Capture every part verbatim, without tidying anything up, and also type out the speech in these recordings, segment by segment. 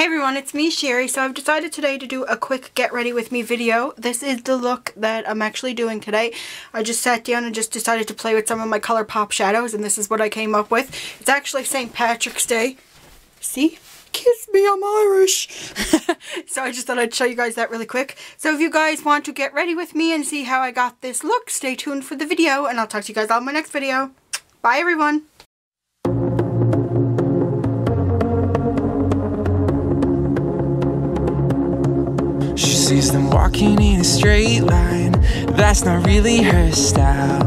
Hey everyone, it's me, Sherry. So I've decided today to do a quick get ready with me video. This is the look that I'm actually doing today. I just sat down and just decided to play with some of my ColourPop shadows, and this is what I came up with. It's actually Saint Patrick's Day. See? Kiss me, I'm Irish. So I just thought I'd show you guys that really quick. So if you guys want to get ready with me and see how I got this look, stay tuned for the video, and I'll talk to you guys all in my next video. Bye everyone. Sees them walking in a straight line, that's not really her style.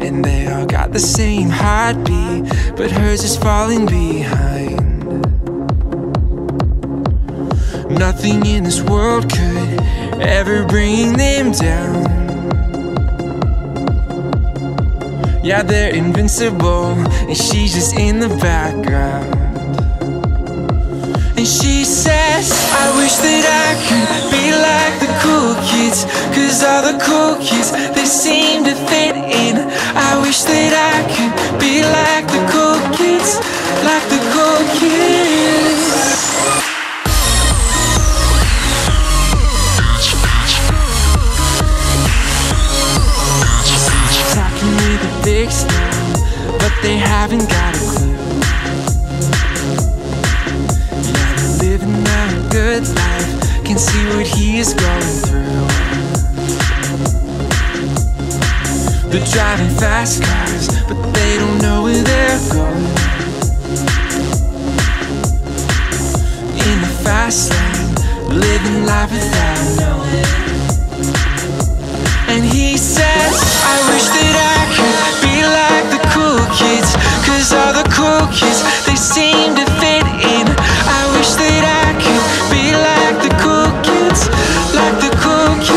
And they all got the same heartbeat, but hers is falling behind. Nothing in this world could ever bring them down. Yeah, they're invincible, and she's just in the background. And she says, I wish that I could be like the cool kids, cause all the cool kids, they seem to fit in. I wish that I could be like the cool kids, like the cool kids. Talking with the big style, but they haven't got a clue. Good life, can see what he is going through. They're driving fast cars, but they don't know where they're going. In the fast lane, living life without knowing. And he says, I wish that I could be like the cool kids, cause all the cool kids, they seem to fit in. I wish that I could be like the cool kids, like the cool kids.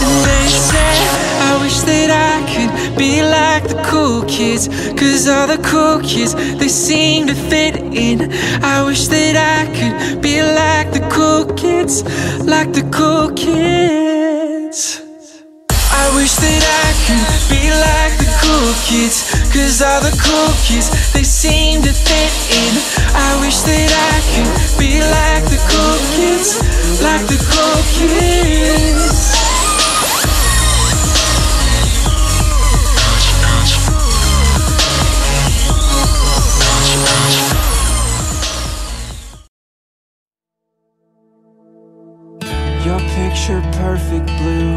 And they said, I wish that I could be like the cool kids, cause all the cool kids, they seem to fit in. I wish that I could be like the cool kids, like the cool kids. I wish that I could be like the cool kids, cause all the cool kids, they seem to fit in. I wish that I could be like the cool kids, like the cool kids. Picture perfect blue,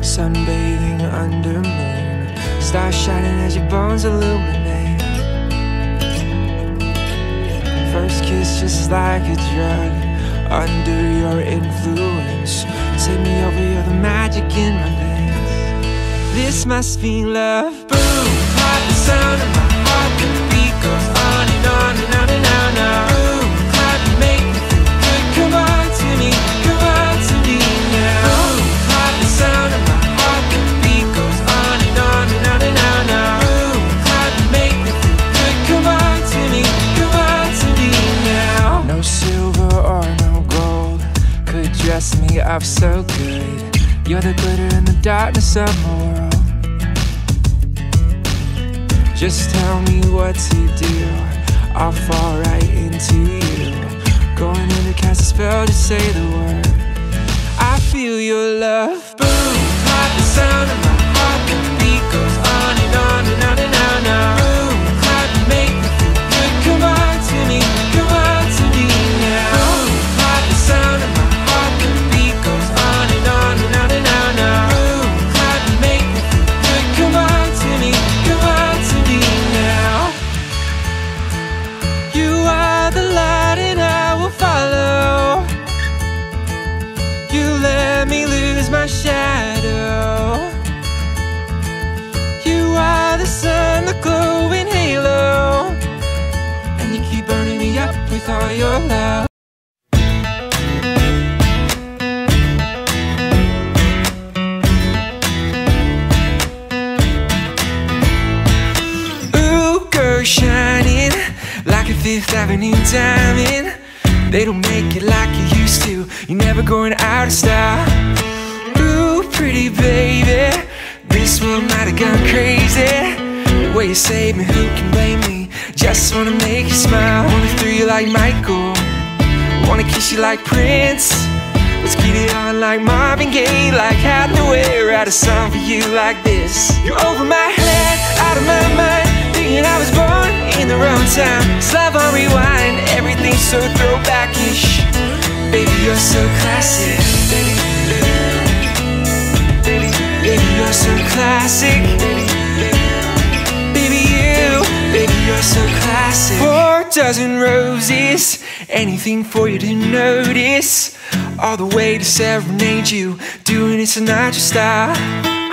sunbathing under moon, stars shining as your bones illuminate. First kiss just like a drug, under your influence. Take me over, you're the magic in my veins. This must be love. Boom, hot, the sound of my heart, the beat goes on and on and on and on and on. Boom, hot, you make me feel good, come on to me. Dress me up so good, you're the glitter in the darkness of my world. Just tell me what to do, I'll fall right into you. Going in to cast a spell, just say the word. I feel your love. Boom, hot, the sound of my heart, the beat goes on and on and on and on and on. Boom, hot, you make me feel good, come on to me, come on to me now. Boom, hot, the sound of my heart. My shadow, you are the sun, the glowing halo, and you keep burning me up with all your love. Ooh, girl, shining like a Fifth Avenue any time in. They don't make it like you used to. You're never going out of style. Ooh, pretty baby, this one might have gone crazy. The way you saved me, who can blame me? Just wanna make you smile. Wanna thrill you like Michael, wanna kiss you like Prince. Let's get it on like Marvin Gaye, like Hathaway. Write a song for you like this. You're over my head, out of my mind, thinking I was born in the wrong time. It's love on rewind, everything's so throwbackish. Baby, you're so classic. Baby, you're so classic. Baby, you, baby, you're so classic. Four dozen roses, anything for you to notice. All the way to serenade you, doing it Sinatra style.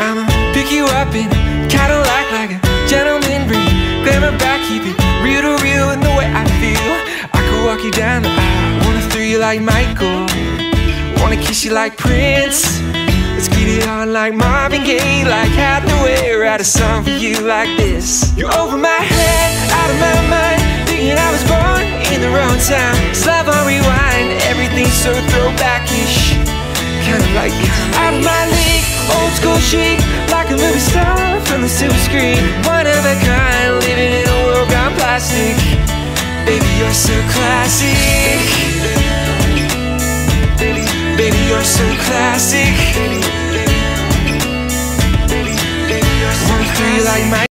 I'ma pick you up in Cadillac like a gentleman, bring glamour back, keep it real to real in the way I feel. I could walk you down the aisle, wanna thrill you like Michael, wanna kiss you like Prince. Let's get it on like Marvin Gaye, like Hathaway. Write a song for you like this. You're over my head, out of my mind, thinking I was born in the wrong time. It's love on rewind, everything's so throwbackish, kinda like out of my league, old school chic, like a movie star from the silver screen. One of a kind, living in a world gone plastic. Baby, you're so classic. Baby, you're so classic. Baby, you're so classic.